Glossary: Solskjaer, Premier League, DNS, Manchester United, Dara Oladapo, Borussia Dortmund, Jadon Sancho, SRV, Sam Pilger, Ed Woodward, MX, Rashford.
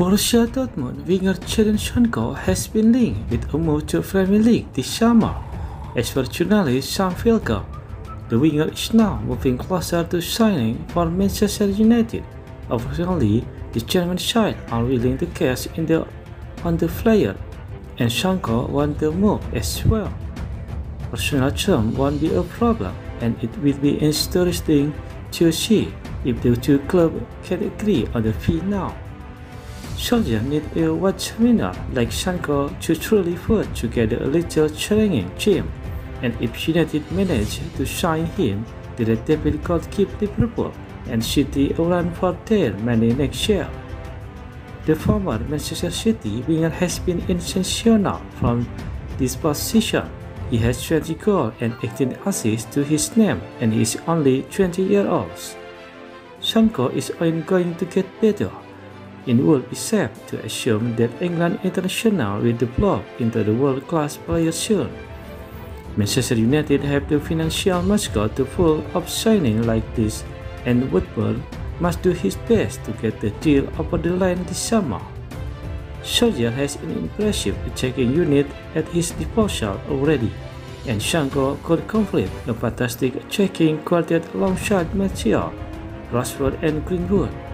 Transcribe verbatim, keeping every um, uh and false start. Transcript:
Borussia Dortmund winger Jadon Sancho has been linked with a move to Premier League this summer. As for journalist Sam Pilger, the winger is now moving closer to signing for Manchester United. Officially, the German side are willing to cash in the, on the player, and Sancho wants the move as well. Personal term won't be a problem, and it will be interesting to see if the two clubs can agree on the fee now. Solskjaer need a watch winner like Sancho to truly put together a little training team, and if United manage to sign him, the Red Devil could keep Liverpool and City around for their money next year. The former Manchester City winger has been sensational from this position. He has twenty goals and eighteen assists to his name, and he is only twenty years old. Sancho is only going to get better. It would be safe to assume that England international will develop into the world-class player soon. Manchester United have the financial muscle to pull off signing like this, and Woodward must do his best to get the deal over the line this summer. Solskjaer has an impressive attacking unit at his disposal already, and Sancho could complete a fantastic attacking quartet alongside Martial, Rashford and Greenwood.